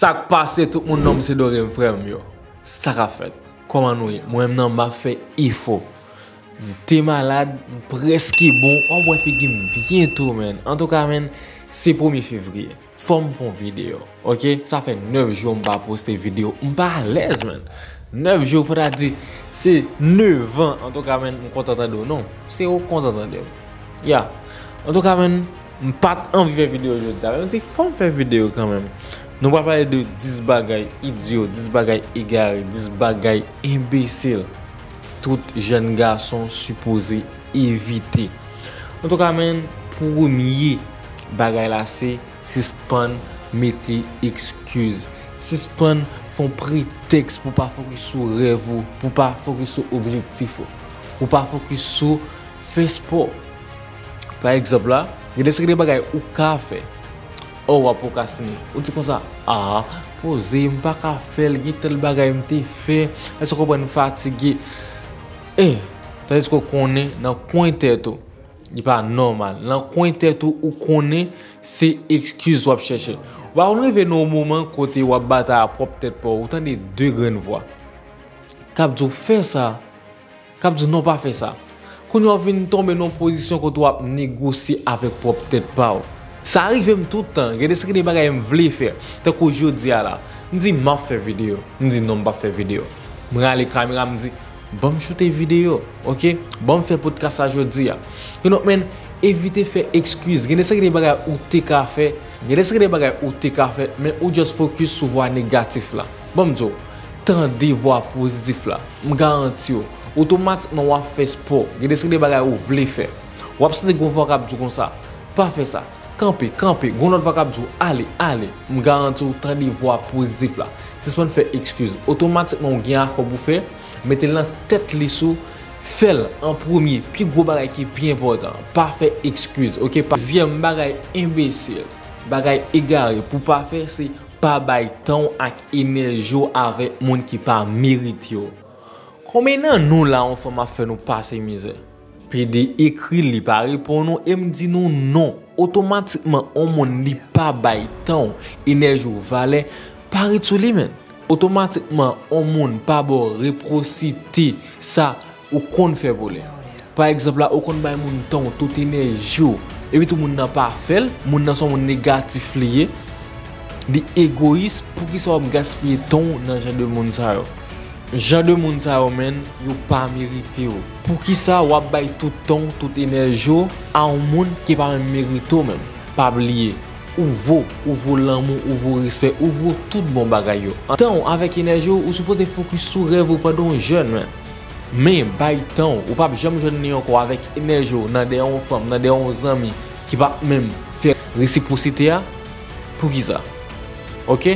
Ça passe tout mon homme c'est doré frère yo. Ça a fait. Comment nous moi même m'a fait il faut. T'es malade, presque bon, on va faire bientôt man. En tout cas man, c'est 1er février. Faut me faire vidéo. OK, ça fait 9 jours on pas poster vidéo. On pas à l'aise man. 9 jours faudra dire c'est 9 ans en tout cas man, on content de non, c'est au content de. Yeah. En tout cas man, on pas envie de faire vidéo aujourd'hui. Faut me faire vidéo quand même. Nous va parler de 10 bagailles idiots, 10 bagailles égarés, 10 bagailles imbéciles. Tout jeune garçon supposé éviter. En tout cas, même premier bagaille là c'est suspend, mettez excuse. Suspend font prétexte pour pas focus sur rêve, pour pas focus sur objectif, pour pas focus sur faire sport. Par exemple là, il y a des séries de bagailles ou café. Oh, à procrastiner. On dit comme ça. Ah, poser, m'pas qu'à faire, git tel bagay m'te fait. Est-ce qu'on peut nous fatiguer? Eh, tandis qu'on connaît dans coin tête tout. Il pas normal. Dans coin tête tout ou connaît, c'est excuse ou à chercher. Va on arrive dans un moment côté ou à battre à propre tête pour autant des deux grandes voix. Cap dou faire ça. Cap dou non pas faire ça. Quand on vient tomber dans position qu'on doit négocier avec propre tête pas. Ça arrive même tout le temps. Regardez ce que les bagages veulent faire. Tant qu'aujourd'hui là, me dit m'a fait vidéo, me dit non pas fait vidéo. Me regarde les caméras, me dit bon shooter vidéo, OK? Bon faire podcast aujourd'hui. You know man, évitez faire excuse. Regardez ce que les bagages ou t'es qu'à faire. Regardez ce que les bagages ou t'es qu'à faire, mais ou juste focus sur voix négatif là. Bon me dit tendez voix positif là. Me garantis automatiquement on va faire sport. Regardez ce que les bagages ou veulent faire. On va se confortable comme ça. Pas faire ça. Camper, camper, on va cap dire allez, allez, me garantit tant de voix positive là. C'est ce qu'on fait excuse. Automatiquement on gagne faut vous faire, mettez la tête les sous, faites en premier, puis gros bagay qui bien important. Pas faire excuse, OK? Deuxième bagay imbécile, bagay égaré pour pas faire c'est pas bail temps et énergie avec monde qui pas mérite. Combien nous là on fait m'a fait nous passer misère. PD écrit li pas répond nous et me dit non non. Automatiquement on mon li pas bay temps énergie valait par tout li men. Automatiquement on mon pas bon réprocité ça ou qu'on fait voler. Par exemple là on qu'on bay mon temps toute énergie et puis tout monde n'a pas fait, monde n'a son mon négatif lié di égoïste pour qui soit gaspiller temps dans genre de monde ça yo. Jean de moun sa yo men, yo pas mérité yo. Pour qui ça ou bay tout temps, toute énergie à un monde qui pas mérito même. Pas oublier, ou vaut l'amour, ou vaut respect, ou vaut tout bon bagay yo. En temps avec énergie ou supposé focus sur rêve ou pendant jeune men. Mais bay temps ou pas jamais jeune encore avec énergie dans des femmes, dans des amis qui pas même faire réciprocité pour qui ça. OK?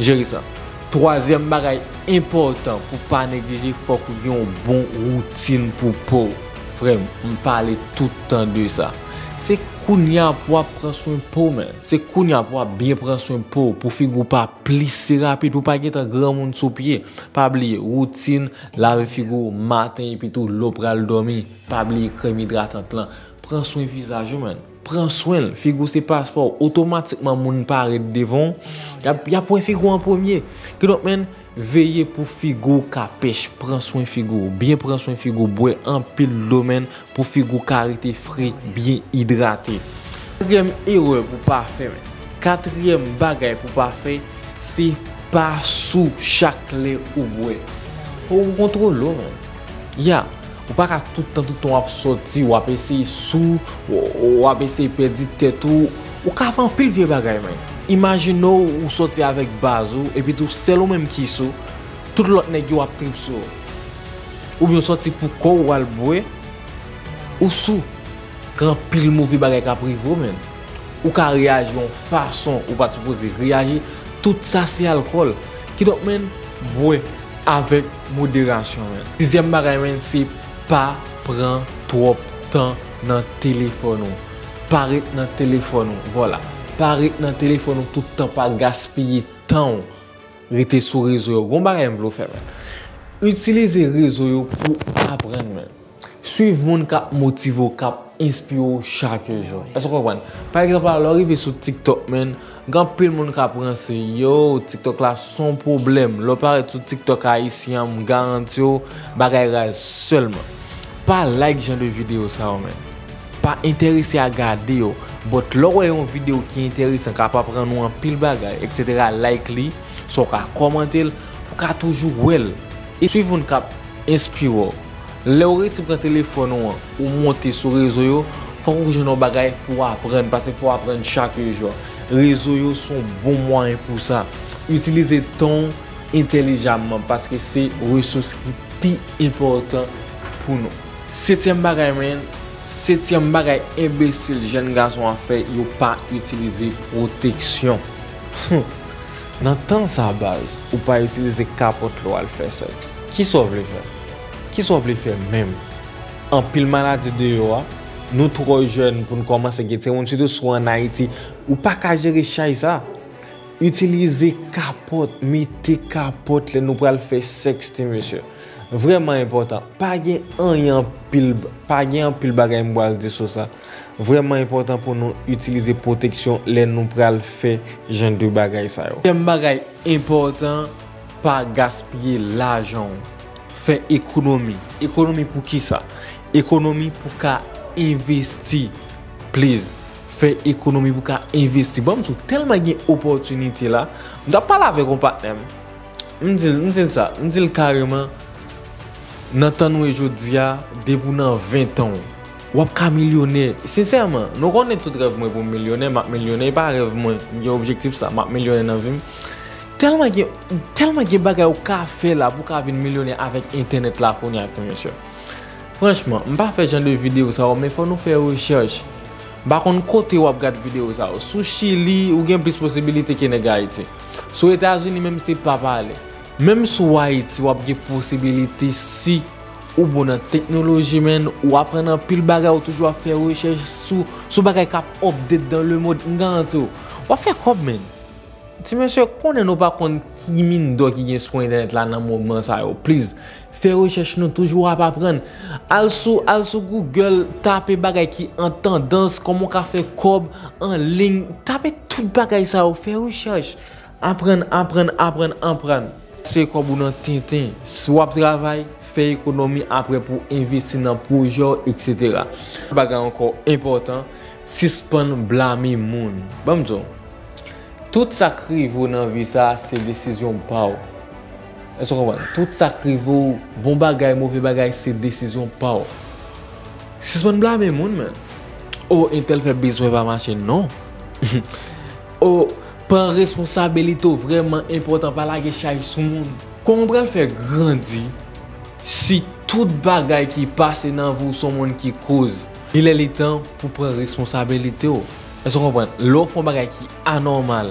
Gérer ça. Troisième bagay important pour pas négliger, faut que vous ayez une bonne routine pour peau. Vraiment, on parle tout le temps de ça. C'est kounya pour prendre soin de peau, man. C'est kounya pour bien prendre soin de peau, pour figure pas plisser rapide, pour pas être un grand monde sous pied. Pas oublier routine, laver figure matin et puis tout l'eau pral dormir. Pas oublier crème hydratante là. Prends soin du visage, man. Prends soin, figure c'est passeport automatiquement moun paraît devant. Il y a point figure en premier. Que donc men veillez pour figure ka pêche, prends soin figure, bien prends soin figure, bois en pile domaine pour figure carité frais, bien hydraté. Quatrième erreur pour pas faire. Quatrième bagay pour pas faire, c'est pas sous chaque lait ou bois. Faut contrôler l'eau. Ya. Ou pas qu'à tout le temps sorti ou à essayer sous ou à essayer perdre tête ou qu'à faire pile vieux bagaille même. Imaginez ou sorti avec bazou et puis tout seul ou même qui sous tout l'autre nèg yo a trip sou. Ou bien sorti pour corps ou al boire ou sous grand pile mauvais bagaille qu'a privo même. Ou qu'à réagir en façon ou pas supposé réagir tout ça c'est alcool qui donc même boire avec modération même. Dixième bagaille même c'est pas prendre trop de temps dans téléphone. Parler dans téléphone, voilà. Parler dans téléphone tout le temps, pas gaspiller temps. Rester sur réseau, bon bagay m'vlo faire. Utiliser réseau pour apprendre. suivre mon cap motivé, cap inspiré chaque jour. Est-ce que vous comprenez? Par exemple, alors arrivé sur TikTok, man, quand pile mon cap pense yo TikTok là son problème. L'on parle sur TikTok haïtien, me garantit yo bagarre seulement. Pas like genre de vidéo ça, man. Pas intéressé à regarder yo. But l'on une vidéo qui intéresse, capable prendre nous en pile bagarre, etc. Like li, so ka commenter, ka toujours well. Et suivre mon cap inspiré. Lorsque vous prenez téléphone ou montez sur le réseau, il faut que je n'en bagaille pour apprendre, parce qu'il faut apprendre chaque jour. Les réseaux sont bons moyens pour ça. Utilisez ton intelligemment, parce que c'est une ressource qui est plus importante pour nous. Septième bagaille imbécile, jeune garçon a fait, il n'a pas utilisé protection. Dans tant sa base, ou pas utiliser capote pour faire sexe. Qui sauve le fait? Qui sont les faire même en pile maladie de yo, nous trop jeunes pour nous commencer à guetter, on surtout soit en Haïti ou pas qu'à gérer ça. Utilisez capote, mettez capote, nous pour le faire sexe, monsieur. Vraiment important. Pas gain en pile, pas gain en pile bagay m'bral de sur ça. Vraiment important pour nous utiliser protection, nous pour le faire genre de bagay ça yo. Deuxième bagay important, pas gaspiller l'argent. Faire économie. Économie pour qui ça? Économie pour qu'à investir. Please. Faire économie pour qu'à investir. Bon, je tellement d'opportunités là. Je ne parle pas avec mon partenaire. Je dis ça. Je dis carrément. N'entendons aujourd'hui, debout dans 20 ans. Ou après millionnaire. Sincèrement, nous connaissons tout rêve pour millionnaire. Ma millionnaire, pas rêve moi. J'ai objectif ça. Ma millionnaire dans la vie. Tellement de bagages au café là pour qu'on devienne millionnaire avec internet là qu'on y a, monsieur. Franchement, on pas faire genre de vidéo ça, mais faut nous faire recherche. Bah on côté ou regarde vidéo ça. Sous Chili ou gain plus possibilité que Haïti. Sous États-Unis même c'est pas parler. Même sous Haïti ou gain possibilité si ou bonne technologie men ou apprendre pile bagages ou toujours faire recherche sous bagages cap update dans le monde nganto. Ou faire comme men. Si monsieur connaît nous pas contre qui mine d'or qui gagne sur internet là dans moment ça yo, please fais recherche nous toujours à pas prendre. Al sou Google, taper bagay qui en tendance, comment on fait cob en ligne, taper tout bagay ça yo, fais recherche. Apprendre. Fais cob dans Tintin, swap travail, fais économie après pour investir dans projet etc. Bagay encore important, suspend blâmer moun. Bon zo. Tout ça qui vous dans vie ça c'est décision pas. Est-ce que vous comprenez? Tout ça qui vous bon bagay mauvais bagay c'est décision pas. C'est pas blâmer moun man. Oh, intel fait besoin va marcher non. Oh, prend responsabilité vraiment important pas la charge sur moun. Comprendre faire grandir si toute bagay qui passe dans vous son monde qui cause. Il est le temps pour prendre responsabilité. Est-ce que vous comprenez? L'offre bagay qui anormal.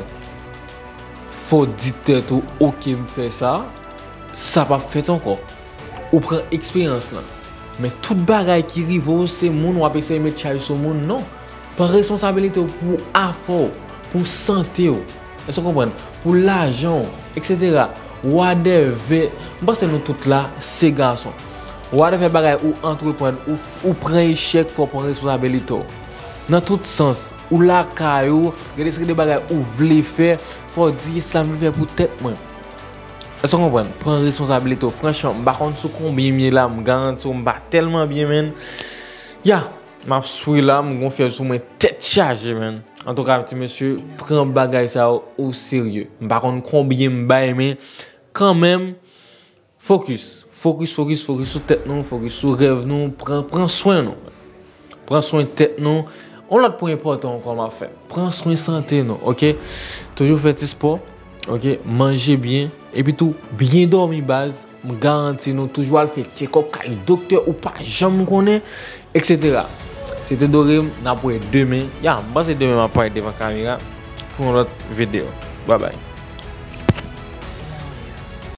Faut dire tout OK me fait ça. Ça pas fait encore. Ou prend expérience là. Mais toute bagaille qui rive c'est moun ou a essayer mettre charge sur moun non. Prend responsabilité pour effort, pour santé. Est-ce que vous comprenez? Pour l'argent, etc. Whatever. Parce que nous toutes là ces garçons. Whatever bagaille ou entreprendre ou prend échec faut prendre responsabilité. Dans tout sens, ou la caillou, regardez des bagages ou voulez faire, faut dire ça me fait pour tête moi. Est-ce que vous comprenez? Prends responsabilité, franchement, je ne sais pas si combien là, je garantis, je tellement bien, man. Ya, ma suis là, je confie sur ma tête chargée, man. En tout cas, petit monsieur, prends bagage ça au sérieux. Je ne sais pas combien je baille, mais quand même, focus sur tête nous, focus sur rêve nous, prends soin nous. Prends soin de tête nous. On l'a point important encore à faire. Prends soin santé non, OK? Toujours faire du sport, OK? Manger bien et puis tout bien dormir base, me garantis nous toujours le faire check-up quand docteur ou pas jamais connaît etc. C'était Dorim, n'a pour demain. Ya, yeah, bah c'est demain on va parler devant caméra pour notre vidéo. Bye bye.